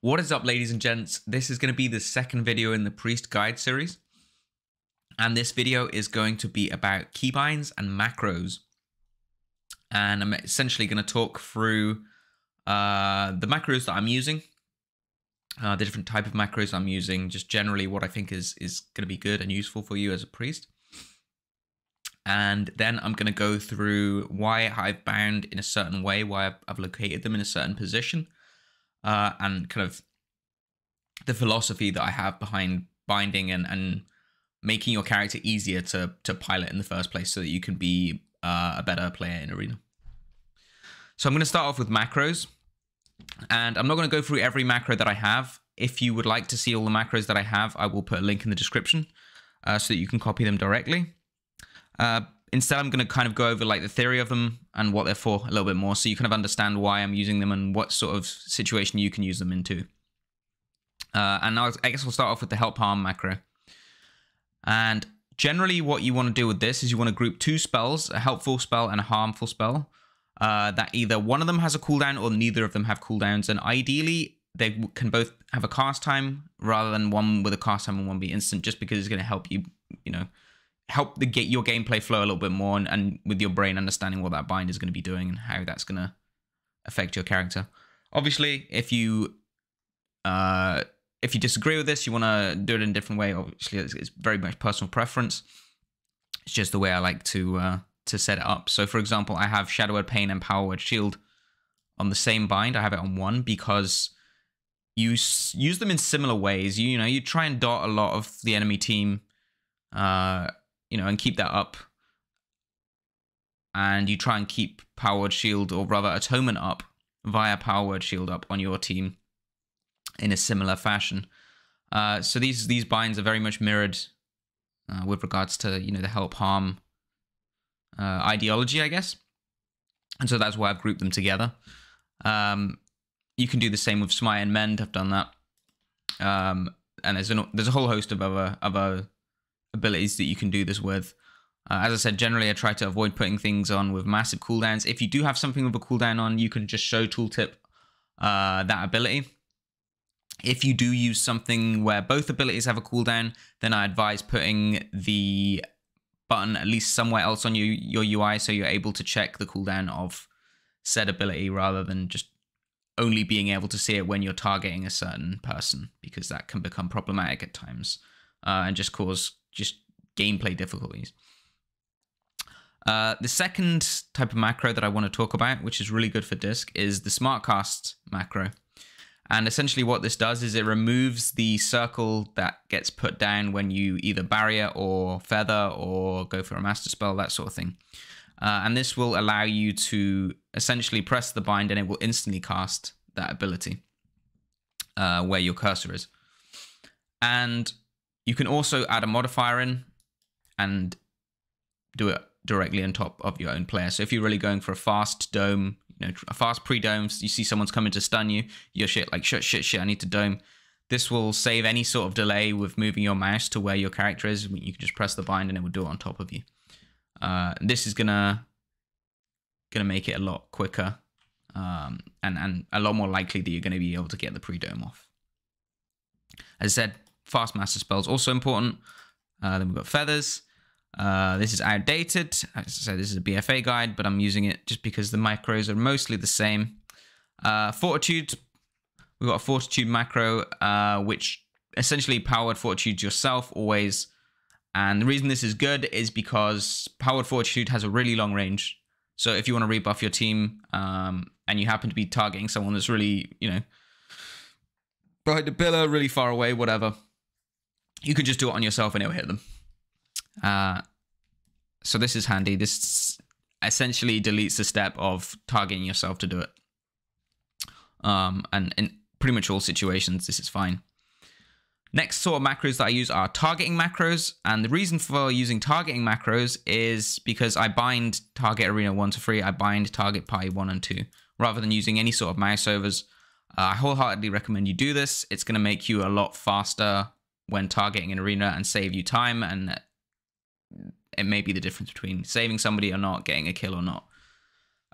What is up, ladies and gents? This is going to be the second video in the Priest Guide series. And this video is going to be about keybinds and macros. And I'm essentially going to talk through the macros that I'm using, the different type of macros I'm using, just generally what I think is going to be good and useful for you as a priest. And then I'm going to go through why I've bound in a certain way, why I've located them in a certain position. And kind of the philosophy that I have behind binding and making your character easier to pilot in the first place so that you can be a better player in Arena. So I'm going to start off with macros, and I'm not going to go through every macro that I have. If you would like to see all the macros that I have, I will put a link in the description so that you can copy them directly. Instead, I'm going to kind of go over like the theory of them and what they're for a little bit more, so you kind of understand why I'm using them and what sort of situation you can use them into. And I guess we'll start off with the help harm macro. And generally what you want to do with this is you want to group two spells, a helpful spell and a harmful spell, that either one of them has a cooldown or neither of them have cooldowns. And ideally, they can both have a cast time rather than one with a cast time and one be instant, just because it's going to help you, help your gameplay flow a little bit more, and with your brain understanding what that bind is going to be doing and how that's going to affect your character. Obviously, if you disagree with this, you want to do it in a different way. Obviously, it's very much personal preference. It's just the way I like to set it up. So, for example, I have Shadow Word Pain and Power Word Shield on the same bind. I have it on one because you use them in similar ways. You try and dot a lot of the enemy team, and keep that up. And you try and keep Power Word Shield, or rather Atonement, up via Power Word Shield up on your team in a similar fashion. So these binds are very much mirrored with regards to, the help harm ideology, I guess. And so that's why I've grouped them together. You can do the same with Smite and Mend. I've done that. And there's a whole host of other abilities that you can do this with. As I said, generally I try to avoid putting things on with massive cooldowns. If you do have something with a cooldown on, you can just show tooltip that ability. If you do use something where both abilities have a cooldown, then I advise putting the button at least somewhere else on your UI, so you're able to check the cooldown of said ability rather than just only being able to see it when you're targeting a certain person, because that can become problematic at times and just cause gameplay difficulties. The second type of macro that I want to talk about, which is really good for disc, is the Smartcast macro. And essentially what this does is it removes the circle that gets put down when you either barrier or feather or go for a master spell, that sort of thing. And this will allow you to essentially press the bind and it will instantly cast that ability where your cursor is. And you can also add a modifier in and do it directly on top of your own player. So if you're really going for a fast dome, a fast pre-dome, you see someone's coming to stun you, your shit like, shit, I need to dome. This will save any sort of delay with moving your mouse to where your character is. You can just press the bind and it will do it on top of you. This is gonna make it a lot quicker and a lot more likely that you're gonna be able to get the pre-dome off. As I said, fast master spells also important. Then we've got feathers. This is outdated. As I said, this is a BFA guide, but I'm using it just because the macros are mostly the same. Fortitude. We've got a fortitude macro, which essentially powered fortitude yourself always. And the reason this is good is because powered fortitude has a really long range. So if you want to rebuff your team and you happen to be targeting someone that's really, behind the pillar, really far away, whatever, you can just do it on yourself and it will hit them. So this is handy. This essentially deletes the step of targeting yourself to do it. And in pretty much all situations, this is fine. Next sort of macros that I use are targeting macros. And the reason for using targeting macros is because I bind target arena 1 to 3. I bind target party 1 and 2, rather than using any sort of mouse overs. I wholeheartedly recommend you do this. It's going to make you a lot faster when targeting an arena and save you time, and it may be the difference between saving somebody or not, getting a kill or not.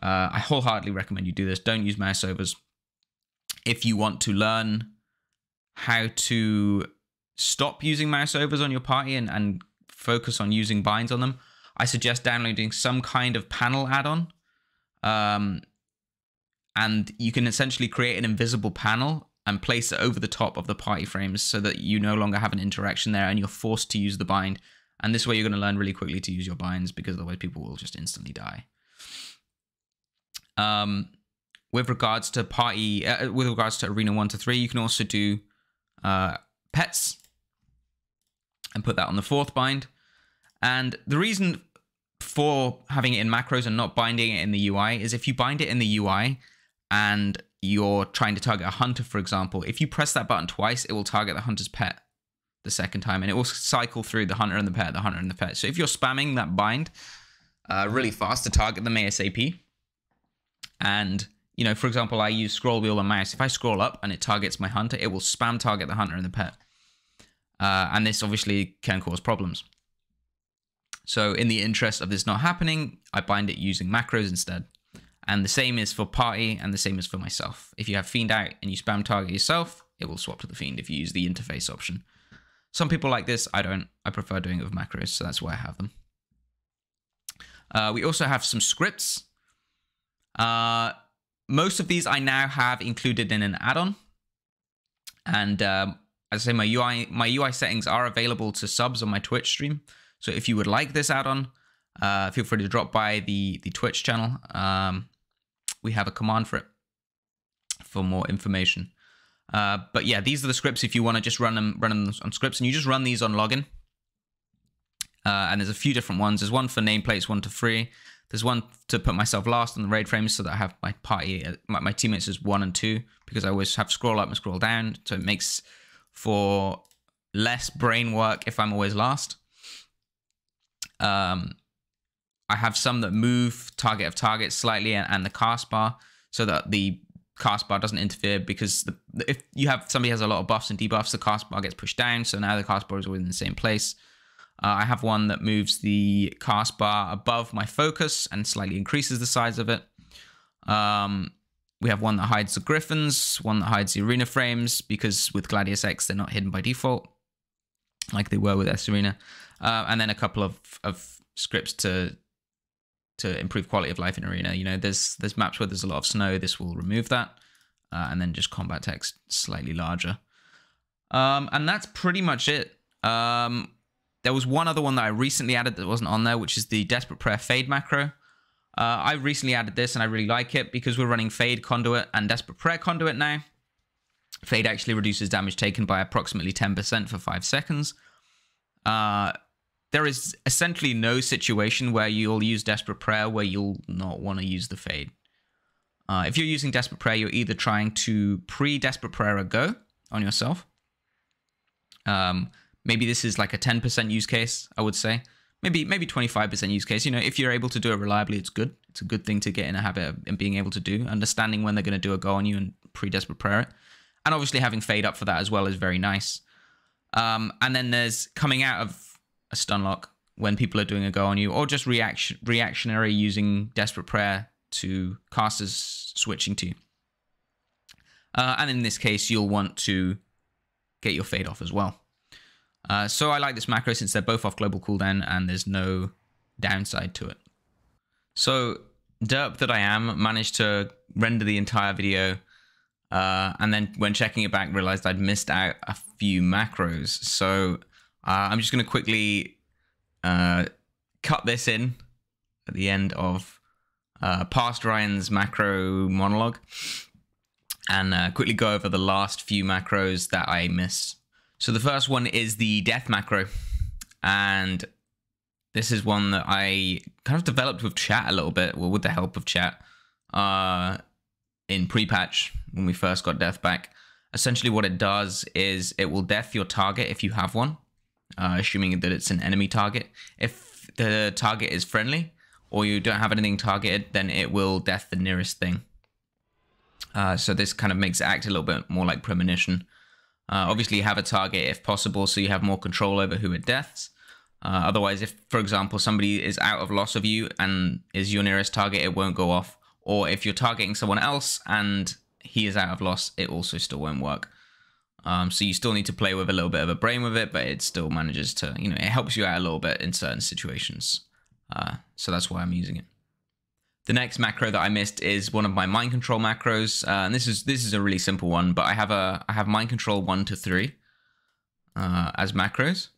I wholeheartedly recommend you do this. Don't use mouse overs. If you want to learn how to stop using mouse overs on your party and focus on using binds on them, I suggest downloading some kind of panel add-on. And you can essentially create an invisible panel and place it over the top of the party frames so that you no longer have an interaction there and you're forced to use the bind. And this way you're going to learn really quickly to use your binds, because otherwise people will just instantly die. With regards to Arena 1 to 3, you can also do pets and put that on the 4th bind. And the reason for having it in macros and not binding it in the UI is if you bind it in the UI and you're trying to target a hunter, for example, if you press that button twice, it will target the hunter's pet the second time, and it will cycle through the hunter and the pet, the hunter and the pet. So if you're spamming that bind really fast to target them ASAP, and, you know, for example, I use scroll wheel and mouse. If I scroll up and it targets my hunter, it will spam target the hunter and the pet. And this obviously can cause problems. So in the interest of this not happening, I bind it using macros instead. And the same is for party and the same is for myself. If you have fiend out and you spam target yourself, it will swap to the fiend if you use the interface option. Some people like this, I don't. I prefer doing it with macros, so that's why I have them. We also have some scripts. Most of these I now have included in an add-on. And as I say, my UI settings are available to subs on my Twitch stream. So if you would like this add-on, feel free to drop by the Twitch channel. We have a command for it for more information. But yeah, these are the scripts if you want to just run them on scripts, and you just run these on login. And there's a few different ones. There's one for nameplates 1 to 3. There's one to put myself last on the raid frames so that I have my party, my teammates as 1 and 2, because I always have scroll up and scroll down. So it makes for less brain work if I'm always last. I have some that move target of target slightly and the cast bar, so that the cast bar doesn't interfere, because if you have somebody has a lot of buffs and debuffs, the cast bar gets pushed down. So now the cast bar is always in the same place. I have one that moves the cast bar above my focus and slightly increases the size of it. We have one that hides the griffins, one that hides the arena frames, because with Gladius X, they're not hidden by default like they were with S Arena. And then a couple of scripts to improve quality of life in Arena. You know, there's maps where there's a lot of snow. This will remove that. And then just combat text slightly larger. And that's pretty much it. There was one other one that I recently added that wasn't on there, which is the Desperate Prayer Fade macro. I recently added this and I really like it because we're running Fade Conduit and Desperate Prayer Conduit now. Fade actually reduces damage taken by approximately 10% for 5 seconds. There is essentially no situation where you'll use Desperate Prayer where you'll not want to use the Fade. If you're using Desperate Prayer, you're either trying to pre-Desperate Prayer a go on yourself. Maybe this is like a 10% use case, I would say. Maybe 25% use case. You know, if you're able to do it reliably, it's good. It's a good thing to get in a habit of and being able to do, understanding when they're going to do a go on you and pre-Desperate Prayer it. And obviously having Fade up for that as well is very nice. And then there's coming out of a stun lock when people are doing a go on you, or just reactionary using Desperate Prayer to casters switching to you. And in this case, you'll want to get your Fade off as well. So I like this macro since they're both off global cooldown and there's no downside to it. So derp that I am, managed to render the entire video and then when checking it back, realized I'd missed out a few macros. So I'm just going to quickly cut this in at the end of past Ryan's macro monologue and quickly go over the last few macros that I missed. So the first one is the death macro, and this is one that I kind of developed with chat a little bit, well, with the help of chat in pre-patch when we first got death back. Essentially what it does is it will death your target if you have one. Assuming that it's an enemy target. If the target is friendly or you don't have anything targeted, then it will death the nearest thing. So this kind of makes it act a little bit more like premonition. Obviously you have a target if possible, so you have more control over who it deaths. Otherwise, if, for example, somebody is out of loss of you and is your nearest target, it won't go off. Or if you're targeting someone else and he is out of loss, it also still won't work. So you still need to play with a little bit of a brain with it, but it still manages to, you know, it helps you out a little bit in certain situations. So that's why I'm using it. The next macro that I missed is one of my mind control macros, and this is a really simple one. But I have mind control 1 to 3 as macros,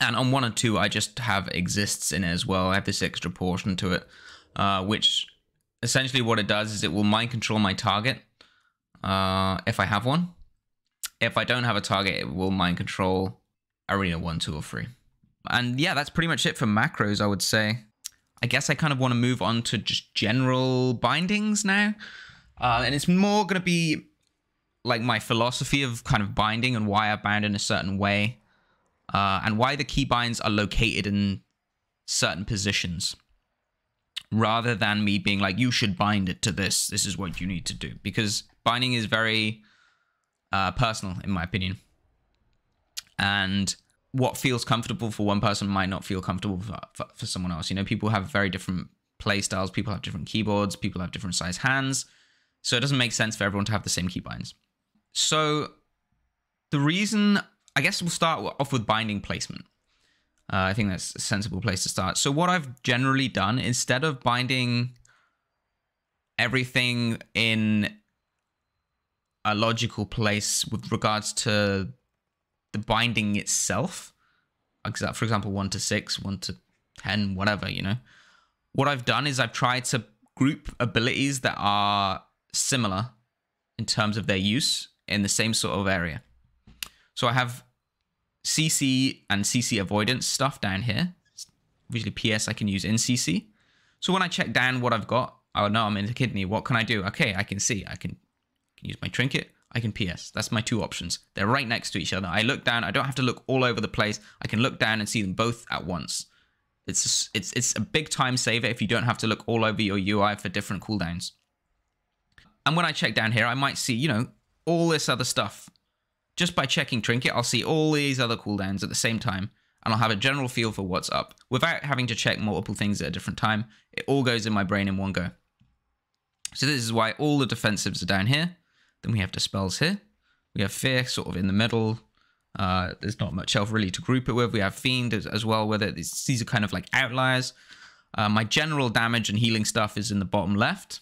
and on 1 and 2 I just have exists in it as well. I have this extra portion to it, which essentially what it does is it will mind control my target if I have one. If I don't have a target, it will mind control arena 1, 2, or 3. And yeah, that's pretty much it for macros, I would say. I guess I kind of want to move on to just general bindings now. And it's more going to be like my philosophy of kind of binding and why I bind in a certain way. And why the keybinds are located in certain positions. Rather than me being like, you should bind it to this. This is what you need to do. Because binding is very personal, in my opinion. And what feels comfortable for one person might not feel comfortable for someone else. You know, people have very different play styles. People have different keyboards. People have different size hands. So it doesn't make sense for everyone to have the same keybinds. So the reason, I guess we'll start off with binding placement. I think that's a sensible place to start. So what I've generally done, instead of binding everything in a logical place with regards to the binding itself, for example, 1 to 6, 1 to 10, whatever, you know. What I've done is I've tried to group abilities that are similar in terms of their use in the same sort of area. So I have CC and CC avoidance stuff down here. Usually PS I can use in CC. So when I check down what I've got, oh no, I'm in the kidney, what can I do? Okay, I can see, I can use my trinket. I can PS. That's my two options. They're right next to each other. I look down. I don't have to look all over the place. I can look down and see them both at once. It's a big time saver if you don't have to look all over your UI for different cooldowns. And when I check down here, I might see, you know, all this other stuff. Just by checking Trinket, I'll see all these other cooldowns at the same time, and I'll have a general feel for what's up without having to check multiple things at a different time. It all goes in my brain in one go. So this is why all the defensives are down here. Then we have Dispels here. We have Fear sort of in the middle. There's not much else really to group it with. We have Fiend as well with it. These are kind of like outliers. My general damage and healing stuff is in the bottom left.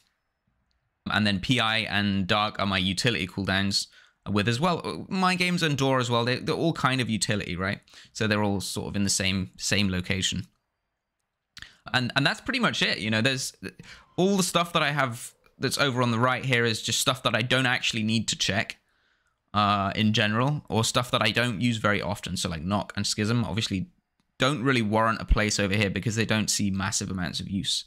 And then PI and Dark are my utility cooldowns with as well. My games and Door as well. They're all kind of utility, right? So they're all sort of in the same location. And that's pretty much it. You know, there's all the stuff that I have that's over on the right here is just stuff that I don't actually need to check in general, or stuff that I don't use very often. So like Knock and Schism obviously don't really warrant a place over here because they don't see massive amounts of use.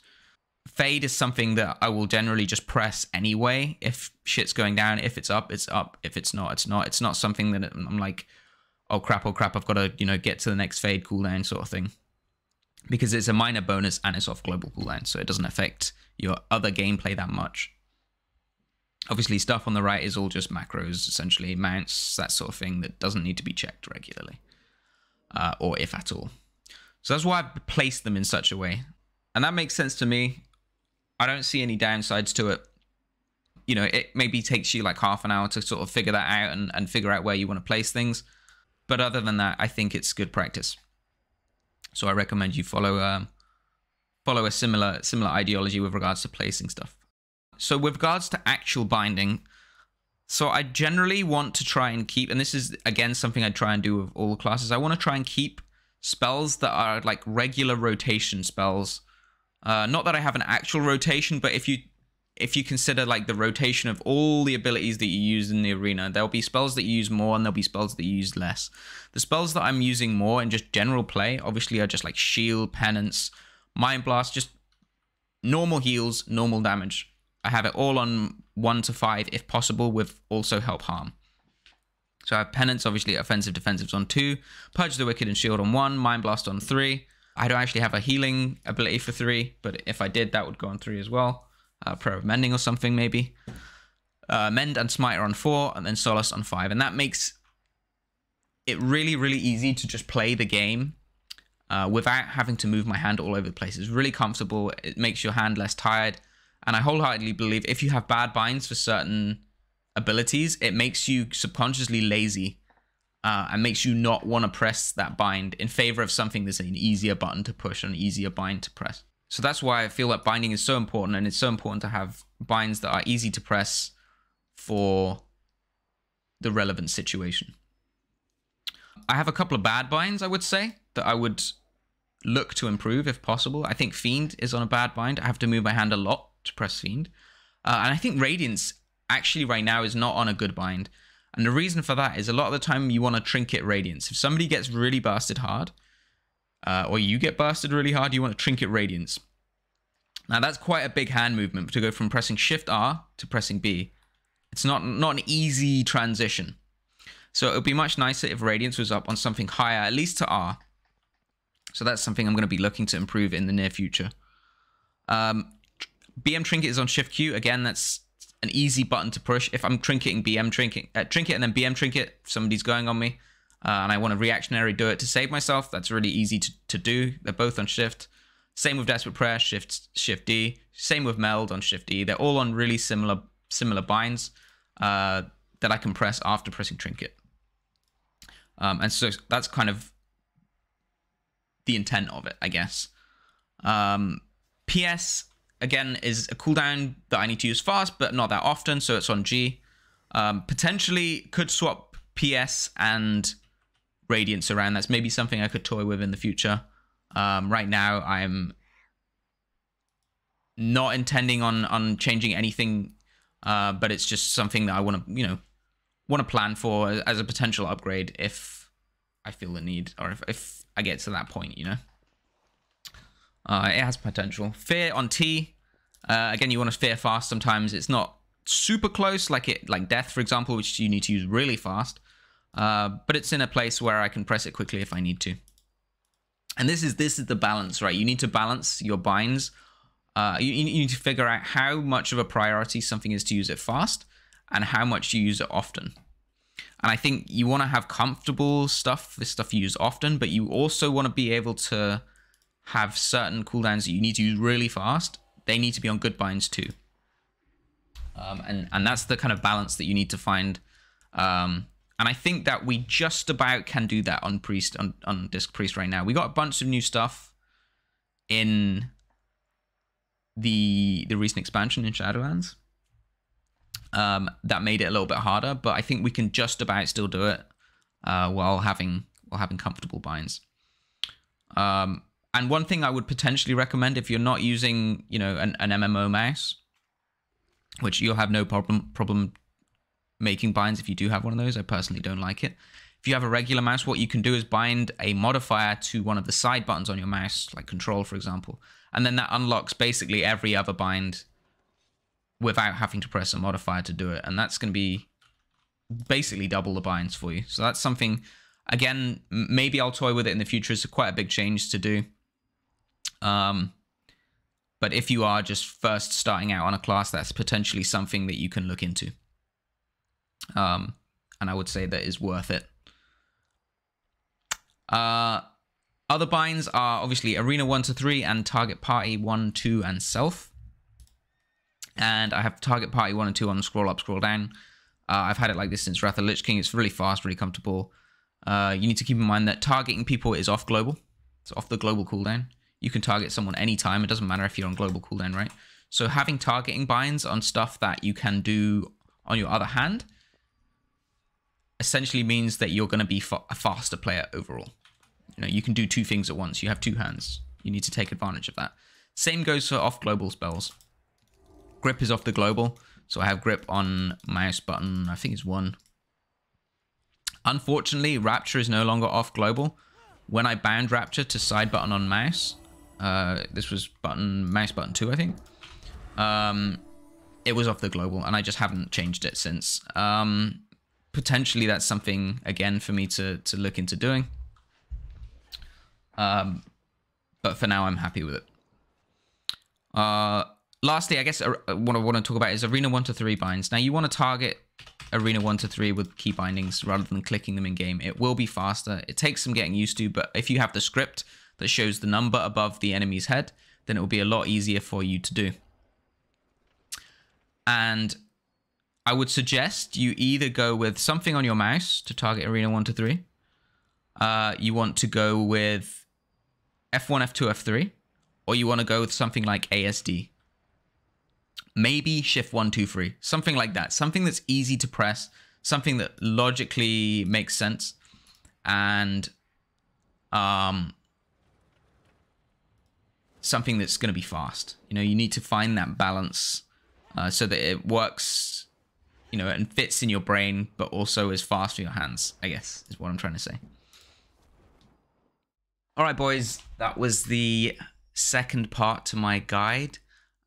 Fade is something that I will generally just press anyway. If shit's going down, if it's up, it's up. If it's not, it's not. It's not something that I'm like, oh crap, I've got to, you know, get to the next fade cooldown sort of thing. Because it's a minor bonus and it's off global cooldown, so it doesn't affect your other gameplay that much. Obviously, stuff on the right is all just macros, essentially, mounts, that sort of thing that doesn't need to be checked regularly, or if at all. So that's why I've placed them in such a way. And that makes sense to me. I don't see any downsides to it. You know, it maybe takes you like half an hour to sort of figure that out and figure out where you want to place things. But other than that, I think it's good practice. So I recommend you follow a similar ideology with regards to placing stuff. So with regards to actual binding, so I generally want to try and keep, and this is again something I try and do with all the classes, I want to try and keep spells that are like regular rotation spells. Not that I have an actual rotation, but if you consider like the rotation of all the abilities that you use in the arena, there'll be spells that you use more and there'll be spells that you use less. The spells that I'm using more in just general play, obviously, are just like Shield, Penance, Mind Blast, just normal heals, normal damage. I have it all on 1 to 5 if possible, with also Help Harm. So I have Penance, obviously, Offensive Defensives on 2, Purge the Wicked and Shield on 1, Mind Blast on 3. I don't actually have a healing ability for 3, but if I did, that would go on 3 as well. Prayer of Mending or something, maybe. Mend and Smite are on 4, and then Solace on 5. And that makes it really, really easy to just play the game without having to move my hand all over the place. It's really comfortable. It makes your hand less tired. And I wholeheartedly believe if you have bad binds for certain abilities, it makes you subconsciously lazy and makes you not want to press that bind in favor of something that's an easier button to push, an easier bind to press. So that's why I feel that binding is so important, and it's so important to have binds that are easy to press for the relevant situation. I have a couple of bad binds, I would say, that I would look to improve if possible. I think Fiend is on a bad bind. I have to move my hand a lot to press Fiend. And I think Radiance actually right now is not on a good bind. And the reason for that is a lot of the time you want to trinket Radiance. If somebody gets really busted hard, or you get busted really hard, you want to trinket Radiance. Now that's quite a big hand movement to go from pressing Shift R to pressing B. It's not an easy transition. So it would be much nicer if Radiance was up on something higher, at least to R. So that's something I'm going to be looking to improve in the near future. BM Trinket is on Shift Q. Again, that's an easy button to push. If I'm trinketing BM Trinket, and then BM Trinket, if somebody's going on me, and I want to reactionary do it to save myself, that's really easy to do. They're both on Shift. Same with Desperate Prayer, Shift D. Same with Meld on Shift D. They're all on really similar binds that I can press after pressing Trinket. And so that's kind of the intent of it, I guess. PS, again, is a cooldown that I need to use fast, but not that often, so it's on G. Potentially could swap PS and Radiance around. That's maybe something I could toy with in the future. Right now, I'm not intending on changing anything, but it's just something that I want to plan for as a potential upgrade if I feel the need, or if I get to that point, you know. It has potential. Fear on T. Again, you want to fear fast sometimes. It's not super close, like Death, for example, which you need to use really fast. But it's in a place where I can press it quickly if I need to. And this is the balance, right? You need to balance your binds. You need to figure out how much of a priority something is to use it fast and how much you use it often. And I think you want to have comfortable stuff, this stuff you use often, but you also want to be able to have certain cooldowns that you need to use really fast. They need to be on good binds too. And that's the kind of balance that you need to find. And I think that we just about can do that on Priest, on Disc Priest right now. We got a bunch of new stuff in the recent expansion in Shadowlands. That made it a little bit harder, but I think we can just about still do it while having comfortable binds. And one thing I would potentially recommend, if you're not using an MMO mouse, which you'll have no problem making binds if you do have one of those. I personally don't like it. If you have a regular mouse, what you can do is bind a modifier to one of the side buttons on your mouse, like Control, for example, and then that unlocks basically every other bind without having to press a modifier to do it. And that's going to be basically double the binds for you. So that's something, again, maybe I'll toy with it in the future. It's quite a big change to do. But if you are just first starting out on a class, that's potentially something that you can look into. And I would say that is worth it. Other binds are obviously Arena 1 to 3 and Target Party 1, 2, and Self. And I have Target Party 1 and 2 on Scroll Up, Scroll Down. I've had it like this since Wrath of the Lich King. It's really fast, really comfortable. You need to keep in mind that targeting people is off global. It's off the global cooldown. You can target someone anytime. It doesn't matter if you're on global cooldown, right? So having targeting binds on stuff that you can do on your other hand essentially means that you're going to be a faster player overall. You can do two things at once. You have two hands. You need to take advantage of that. Same goes for off global spells. Grip is off the global, so I have grip on mouse button, I think it's 1. Unfortunately, Rapture is no longer off global. When I bound Rapture to side button on mouse, this was mouse button 2, I think, it was off the global, and I just haven't changed it since. Potentially that's something, again, for me to look into doing. But for now, I'm happy with it. Lastly, I guess what I want to talk about is Arena 1 to 3 binds. Now, you want to target Arena 1 to 3 with key bindings rather than clicking them in-game. It will be faster. It takes some getting used to, but if you have the script that shows the number above the enemy's head, then it will be a lot easier for you to do. And I would suggest you either go with something on your mouse to target arena 1 to 3. You want to go with F1, F2, F3, or you want to go with something like ASD. Maybe shift 1, 2, 3, something like that. Something that's easy to press, something that logically makes sense. And something that's going to be fast. You know, you need to find that balance so that it works, you know, and fits in your brain, but also is fast for your hands, I guess, is what I'm trying to say. All right, boys, that was the second part to my guide.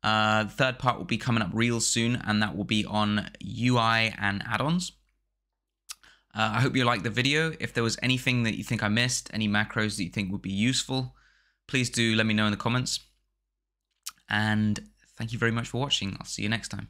The third part will be coming up real soon, and that will be on UI and add-ons. I hope you liked the video. If there was anything that you think I missed, any macros that you think would be useful, please do let me know in the comments. And thank you very much for watching. I'll see you next time.